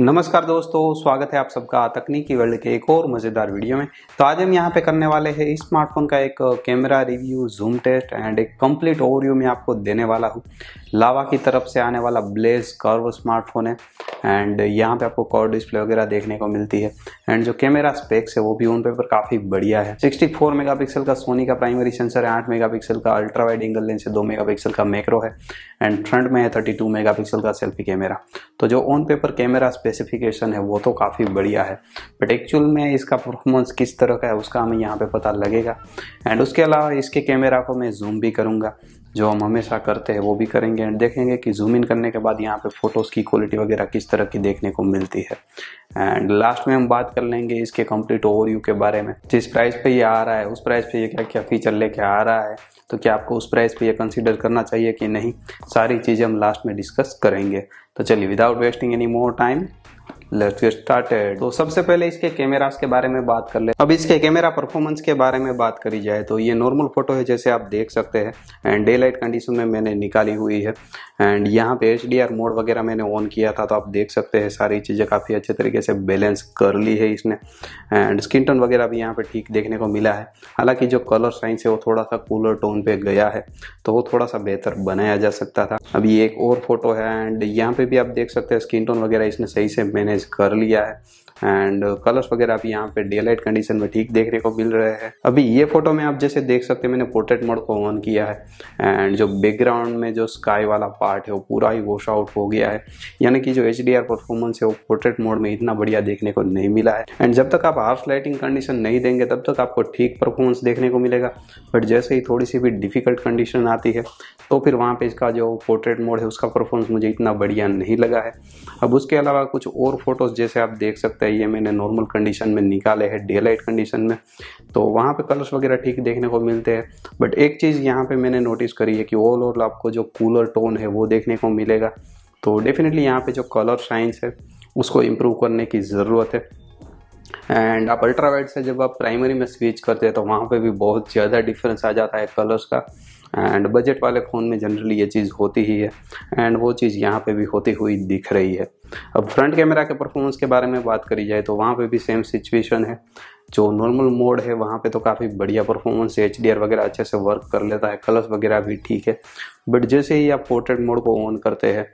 नमस्कार दोस्तों, स्वागत है आप सबका तकनीकी वर्ल्ड के एक और मज़ेदार वीडियो में। तो आज हम यहाँ पे करने वाले हैं इस स्मार्टफोन का एक camera review, zoom test and एक कंप्लीट ओवरव्यू मैं आपको देने वाला हूँ। लावा की तरफ से आने वाला ब्लेज कर्व स्मार्टफोन है एंड यहाँ पे आपको कॉर्ड डिस्प्ले वगैरह देखने को मिलती है एंड जो कैमरा स्पेक्स है वो भी उन पेपर काफ़ी बढ़िया है। 64 मेगापिक्सल का सोनी का प्राइमरी सेंसर है, 8 मेगापिक्सल का अल्ट्रा वाइड एंगल लेंस है, 2 मेगापिक्सल का मैक्रो है एंड फ्रंट में है 32 मेगापिक्सल का सेल्फी कैमरा। तो जो ऑन पेपर कैमरा स्पेसिफिकेशन है वो तो काफ़ी बढ़िया है, बट एक्चुअल में इसका परफॉर्मेंस किस तरह का है उसका हमें यहाँ पे पता लगेगा। एंड उसके अलावा इसके कैमरा को मैं जूम भी करूँगा, जो हम हमेशा करते हैं वो भी करेंगे एंड देखेंगे कि जूम इन करने के बाद यहाँ पे फोटोज़ की क्वालिटी वगैरह किस तरह की देखने को मिलती है। एंड लास्ट में हम बात कर लेंगे इसके कंप्लीट ओवरव्यू के बारे में। जिस प्राइस पे ये आ रहा है उस प्राइस पे ये क्या क्या फीचर लेके आ रहा है, तो क्या आपको उस प्राइस पे ये कंसिडर करना चाहिए कि नहीं, सारी चीज़ें हम लास्ट में डिस्कस करेंगे। तो चलिए without wasting any more time let's get started. तो सबसे पहले इसके कैमरास के बारे में बात कर ले। अब इसके कैमरा परफॉर्मेंस के बारे में बात करी जाए तो ये नॉर्मल फोटो है जैसे आप देख सकते हैं एंड डे लाइट कंडीशन में मैंने निकाली हुई है एंड यहाँ पे HDR मोड वगैरह मैंने ऑन किया था, तो आप देख सकते हैं सारी चीज़ें काफ़ी अच्छे तरीके से बैलेंस कर ली है इसने एंड स्किन टोन वगैरह भी यहाँ पर ठीक देखने को मिला है। हालाँकि जो कलर साइंस है वो थोड़ा सा कूलर टोन पर गया है, तो वो थोड़ा सा बेहतर बनाया जा सकता था। अभी एक और फोटो है एंड यहाँ पर भी आप देख सकते हैं स्किन टोन वगैरह इसने सही से मैनेज कर लिया है एंड कलर्स वगैरह आप यहाँ पे डे लाइट कंडीशन में ठीक देखने को मिल रहे हैं। अभी ये फोटो में आप जैसे देख सकते हैं मैंने पोर्ट्रेट मोड को ऑन किया है एंड जो बैकग्राउंड में जो स्काई वाला पार्ट है वो पूरा ही वॉश आउट हो गया है, यानी कि जो HDR परफॉर्मेंस है वो पोर्ट्रेट मोड में इतना बढ़िया देखने को नहीं मिला है। एंड जब तक आप हार्श लाइटिंग कंडीशन नहीं देंगे तब तक आपको ठीक परफॉर्मेंस देखने को मिलेगा, बट जैसे ही थोड़ी सी भी डिफिकल्ट कंडीशन आती है तो फिर वहाँ पर इसका जो पोर्ट्रेट मोड है उसका परफॉर्मेंस मुझे इतना बढ़िया नहीं लगा है। अब उसके अलावा कुछ और फोटोज़ जैसे आप देख सकते हैं ये मैंने नॉर्मल कंडीशन में निकाले हैं डे लाइट कंडीशन में, तो वहाँ पे कलर्स वगैरह ठीक देखने को मिलते हैं, बट एक चीज़ यहाँ पे मैंने नोटिस करी है कि ऑल ओवर आपको जो कूलर टोन है वो देखने को मिलेगा। तो डेफिनेटली यहाँ पे जो कलर साइंस है उसको इम्प्रूव करने की ज़रूरत है। एंड आप अल्ट्रा वाइड से जब आप प्राइमरी में स्विच करते हैं तो वहाँ पर भी बहुत ज़्यादा डिफरेंस आ जाता है कलर्स का एंड बजट वाले फ़ोन में जनरली ये चीज़ होती ही है एंड वो चीज़ यहाँ पे भी होती हुई दिख रही है। अब फ्रंट कैमरा के परफॉर्मेंस के बारे में बात करी जाए तो वहाँ पे भी सेम सिचुएशन है। जो नॉर्मल मोड है वहाँ पे तो काफ़ी बढ़िया परफॉर्मेंस, HDR वगैरह अच्छे से वर्क कर लेता है, कलर्स वगैरह भी ठीक है, बट जैसे ही आप पोर्ट्रेट मोड को ऑन करते हैं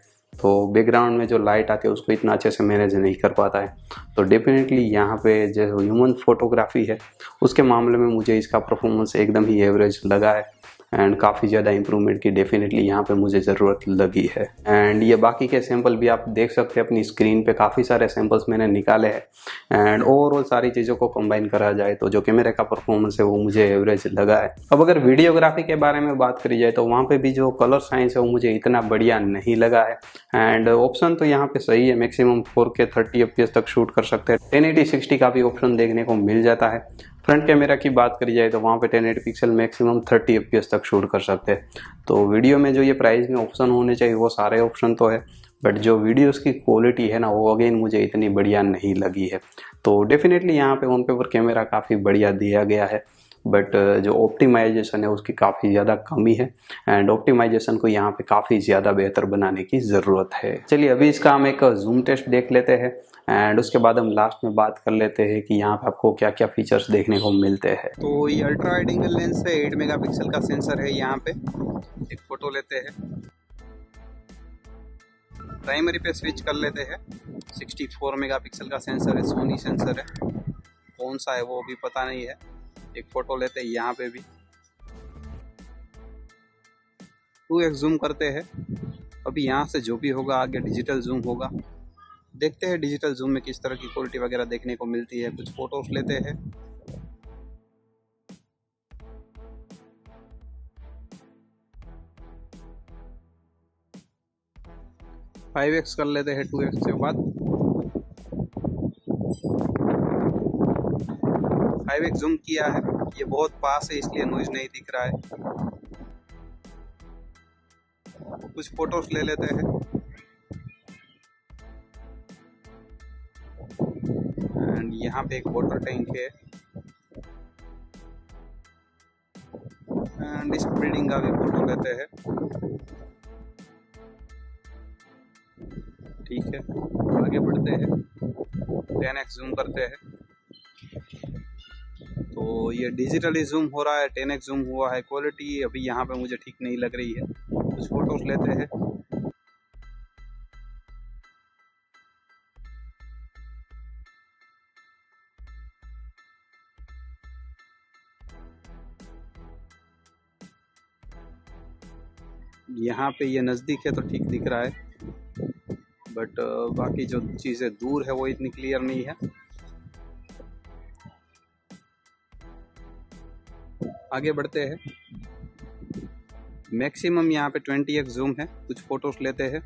तो बैकग्राउंड में जो लाइट आती है उसको इतना अच्छे से मैनेज नहीं कर पाता है। तो डेफिनेटली यहाँ पे जो ह्यूमन फोटोग्राफी है उसके मामले में मुझे इसका परफॉर्मेंस एकदम ही एवरेज लगा है एंड काफ़ी ज़्यादा इम्प्रूवमेंट की डेफिनेटली यहाँ पे मुझे ज़रूरत लगी है। एंड ये बाकी के सैंपल भी आप देख सकते हैं अपनी स्क्रीन पे, काफ़ी सारे सैंपल्स मैंने निकाले हैं एंड ओवरऑल सारी चीज़ों को कंबाइन करा जाए तो जो कैमरे का परफॉर्मेंस है वो मुझे एवरेज लगा है। अब अगर वीडियोग्राफी के बारे में बात करी जाए तो वहाँ पर भी जो कलर साइंस है वो मुझे इतना बढ़िया नहीं लगा है एंड ऑप्शन तो यहाँ पर सही है, मैक्सिमम 4K 30 FPS तक शूट कर सकते हैं, 1080-60 का भी ऑप्शन देखने को मिल जाता है। फ्रंट कैमरा की बात करी जाए तो वहाँ पे 1080 पिक्सल मैक्सिमम 30 FPS तक शूट कर सकते हैं। तो वीडियो में जो ये प्राइस में ऑप्शन होने चाहिए वो सारे ऑप्शन तो है, बट जो वीडियोस की क्वालिटी है ना वो अगेन मुझे इतनी बढ़िया नहीं लगी है। तो डेफिनेटली यहाँ पे ऑन पेपर कैमरा काफ़ी बढ़िया दिया गया है, बट जो ऑप्टिमाइजेशन है उसकी काफ़ी ज़्यादा कमी है एंड ऑप्टिमाइजेशन को यहाँ पे काफ़ी ज़्यादा बेहतर बनाने की ज़रूरत है। चलिए अभी इसका हम एक जूम टेस्ट देख लेते हैं एंड उसके बाद हम लास्ट में बात कर लेते हैं कि यहाँ पे आपको क्या क्या फीचर्स देखने को मिलते हैं। तो ये अल्ट्रा वाइड एंगल लेंस है, 8 मेगापिक्सल का सेंसर है। यहाँ पे एक फोटो लेते हैं, प्राइमरी पे स्विच कर लेते हैं, 64 मेगापिक्सल का सेंसर है, सोनी सेंसर है, कौन सा है वो अभी पता नहीं है। एक फोटो लेते हैं, यहाँ पे भी 2x जूम करते हैं। अभी यहाँ से जो भी होगा आगे डिजिटल जूम होगा, देखते हैं डिजिटल जूम में किस तरह की क्वालिटी वगैरह देखने को मिलती है। कुछ फोटोज लेते हैं, फाइव एक्स कर लेते हैं 2x के बाद, 5x जूम किया है। ये बहुत पास है इसलिए नॉइज नहीं दिख रहा है। कुछ फोटोज ले लेते हैं एंड यहाँ पे एक वाटर टैंक है एंड इस बिल्डिंग का भी फोटो लेते हैं। ठीक है, आगे बढ़ते हैं, 10x जूम करते हैं। तो ये डिजिटली जूम हो रहा है, 10x जूम हुआ है। क्वालिटी अभी यहाँ पे मुझे ठीक नहीं लग रही है, कुछ फोटोज लेते हैं। यहाँ पे ये नज़दीक है तो ठीक दिख रहा है, बट बाकी जो चीज़ें दूर है वो इतनी क्लियर नहीं है। आगे बढ़ते हैं, मैक्सिमम यहाँ पे 20x जूम है, कुछ फोटोज लेते हैं।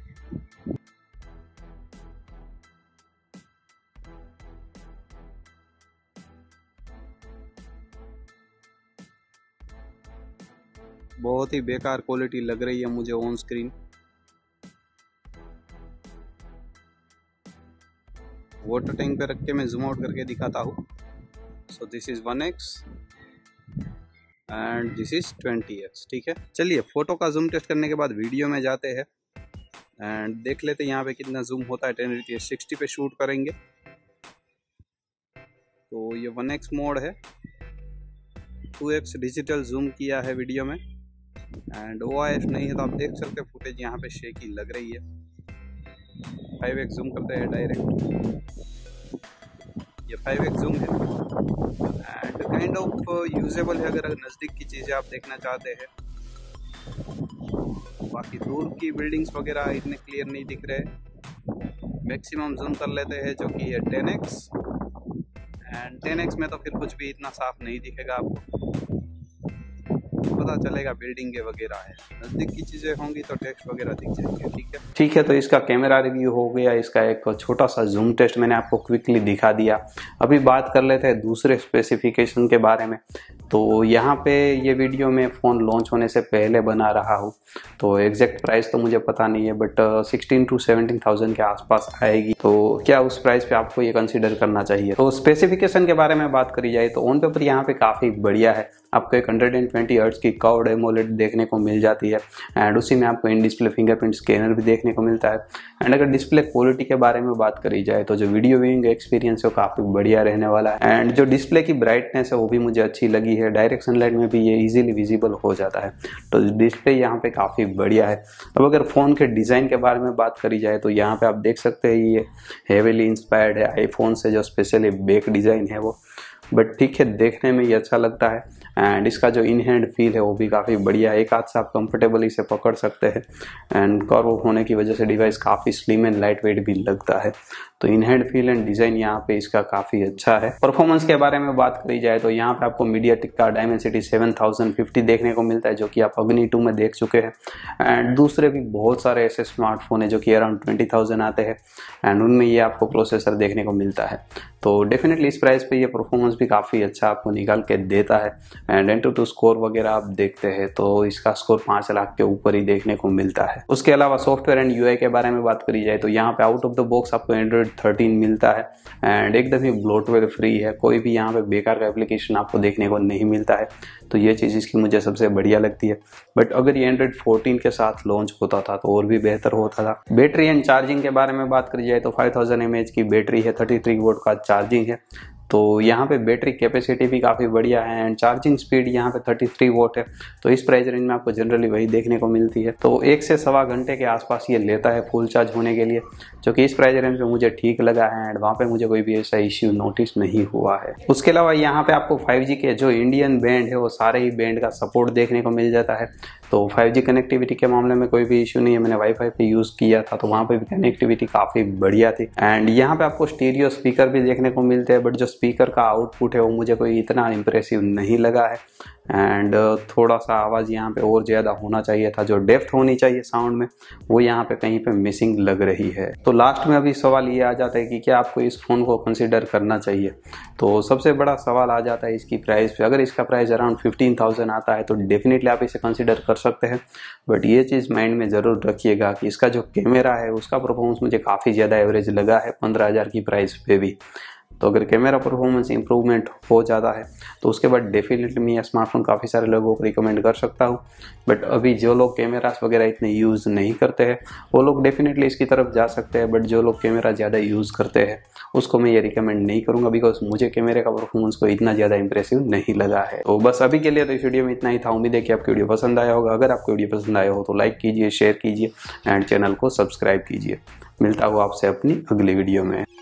बहुत ही बेकार क्वालिटी लग रही है मुझे ऑन स्क्रीन। वाटर टैंक पे रख के मैं जूम आउट करके दिखाता हूँ। So this is 1x and this is 20x, ठीक है। चलिए फोटो का जूम टेस्ट करने के बाद वीडियो में जाते हैं एंड देख लेते हैं यहाँ पे कितना जूम होता है। 1080 पे शूट करेंगे तो ये 1x मोड है, 2x डिजिटल जूम किया है वीडियो में एंड OIF नहीं है तो आप देख सकते हैं फुटेज यहाँ पे शेकी लग रही है। 5x जूम करते हैं डायरेक्ट, ये 5x जूम है एंड काइंड ऑफ यूजेबल है अगर नज़दीक की चीज़ें आप देखना चाहते हैं। बाकी दूर की बिल्डिंग्स वगैरह इतने क्लियर नहीं दिख रहे। मैक्सिमम जूम कर लेते हैं जो कि है 10x एंड 10x में तो फिर कुछ भी इतना साफ नहीं दिखेगा, आपको पता चलेगा बिल्डिंग वगैरह है, नजदीक की चीजें होंगी तो टेक्स्ट वगैरह दिख जाएंगे, ठीक है। ठीक है, तो इसका कैमरा रिव्यू हो गया, इसका एक छोटा सा जूम टेस्ट मैंने आपको क्विकली दिखा दिया। अभी बात कर लेते हैं दूसरे स्पेसिफिकेशन के बारे में। तो यहाँ पे ये वीडियो मैं फ़ोन लॉन्च होने से पहले बना रहा हूँ, तो एग्जैक्ट प्राइस तो मुझे पता नहीं है बट 16,000 to 17,000 के आसपास आएगी। तो क्या उस प्राइस पे आपको ये कंसिडर करना चाहिए। तो स्पेसिफिकेशन के बारे में बात करी जाए तो ऑन पेपर यहाँ पे काफ़ी बढ़िया है। आपको एक 120 हर्ट्ज़ की कर्व्ड एमोलेड देखने को मिल जाती है एंड उसी में आपको इन डिस्प्ले फिंगरप्रिंट स्कैनर भी देखने को मिलता है। एंड अगर डिस्प्ले क्वालिटी के बारे में बात करी जाए तो जो वीडियो व्यूइंग एक्सपीरियंस है वो काफ़ी बढ़िया रहने वाला है एंड जो डिस्प्ले की ब्राइटनेस है वो भी मुझे अच्छी लगी है। डायरेक्ट सनलाइट में भी ये इजीली विजिबल हो जाता है, तो डिस्प्ले यहाँ पे काफ़ी बढ़िया है। अब अगर फ़ोन के डिज़ाइन के बारे में बात करी जाए तो यहाँ पे आप देख सकते हैं ये हेवीली इंस्पायर्ड है आईफोन से, जो स्पेशली बैक डिज़ाइन है वो, बट ठीक है देखने में ये अच्छा लगता है एंड इसका जो इन हैंड फील है वो भी काफ़ी बढ़िया है। एक हाथ से आप कंफर्टेबली इसे पकड़ सकते हैं एंड कर्व होने की वजह से डिवाइस काफ़ी स्लिम एंड लाइट वेट भी लगता है, तो in hand feel and design यहाँ पे इसका काफ़ी अच्छा है। परफॉर्मेंस के बारे में बात करी जाए तो यहाँ पे आपको मीडियाटेक का डायमेंसिटी 7050 देखने को मिलता है, जो कि आप अग्नि 2 में देख चुके हैं एंड दूसरे भी बहुत सारे ऐसे स्मार्टफोन है जो कि अराउंड 20,000 आते हैं एंड उनमें ये आपको प्रोसेसर देखने को मिलता है। तो डेफिनेटली इस प्राइस पर यह परफॉर्मेंस भी काफ़ी अच्छा आपको निकाल के देता है एंड M.2 स्कोर वगैरह आप देखते हैं तो इसका स्कोर 5 लाख के ऊपर ही देखने को मिलता है। उसके अलावा सॉफ्टवेयर एंड UI के बारे में बात करी जाए तो यहाँ पे आउट ऑफ द बॉक्स आपको एंड्रॉइड 13 मिलता है एंड एकदम ही ब्लोटवेयर फ्री है, कोई भी यहाँ पे बेकार का एप्लीकेशन आपको देखने को नहीं मिलता है, तो ये चीज़ इसकी मुझे सबसे बढ़िया लगती है। बट अगर ये एंड्रॉइड 14 के साथ लॉन्च होता था तो और भी बेहतर होता था। बैटरी एंड चार्जिंग के बारे में बात करी जाए तो 5000 mAh की बैटरी है, 33 वाट का चार्जिंग है, तो यहाँ पे बैटरी कैपेसिटी भी काफ़ी बढ़िया है एंड चार्जिंग स्पीड यहाँ पे 33 वाट है, तो इस प्राइस रेंज में आपको जनरली वही देखने को मिलती है। तो 1 से सवा घंटे के आसपास ये लेता है फुल चार्ज होने के लिए, जो कि इस प्राइस रेंज में मुझे ठीक लगा है एंड वहाँ पे मुझे कोई भी ऐसा इश्यू नोटिस नहीं हुआ है। उसके अलावा यहाँ पे आपको 5G के जो इंडियन बैंड है वो सारे ही बैंड का सपोर्ट देखने को मिल जाता है, तो 5G कनेक्टिविटी के मामले में कोई भी इश्यू नहीं है। मैंने वाईफाई पे यूज़ किया था तो वहाँ पे भी कनेक्टिविटी काफ़ी बढ़िया थी एंड यहाँ पे आपको स्टीरियो स्पीकर भी देखने को मिलते हैं, बट जो स्पीकर का आउटपुट है वो मुझे कोई इतना इम्प्रेसिव नहीं लगा है एंड थोड़ा सा आवाज़ यहाँ पे और ज़्यादा होना चाहिए था, जो डेप्थ होनी चाहिए साउंड में वो यहाँ पे कहीं पे मिसिंग लग रही है। तो लास्ट में अभी सवाल ये आ जाता है कि क्या आपको इस फ़ोन को कंसिडर करना चाहिए। तो सबसे बड़ा सवाल आ जाता है इसकी प्राइस पे। अगर इसका प्राइस अराउंड 15,000 आता है तो डेफिनेटली आप इसे कंसिडर कर सकते हैं, बट ये चीज़ माइंड में ज़रूर रखिएगा कि इसका जो कैमरा है उसका परफॉर्मेंस मुझे काफ़ी ज़्यादा एवरेज लगा है 15,000 की प्राइस पे भी। तो अगर कैमरा परफॉर्मेंस इंप्रूवमेंट हो जाता है तो उसके बाद डेफिनेटली मैं स्मार्टफोन काफ़ी सारे लोगों को रिकमेंड कर सकता हूँ। बट अभी जो लोग कैमरास वगैरह इतने यूज़ नहीं करते हैं वो लोग डेफिनेटली इसकी तरफ जा सकते हैं। बट जो लोग कैमरा ज़्यादा यूज़ करते हैं उसको मैं ये रिकमेंड नहीं करूँगा, बिकॉज मुझे कैमरे का परफॉर्मेंस को इतना ज़्यादा इंप्रेसिव नहीं लगा है। तो बस अभी के लिए तो इस वीडियो में इतना ही था। उम्मीद है कि आपकी वीडियो पसंद आया होगा। अगर आपको वीडियो पसंद आया हो तो लाइक कीजिए, शेयर कीजिए एंड चैनल को सब्सक्राइब कीजिए। मिलता हूँ आपसे अपनी अगली वीडियो में।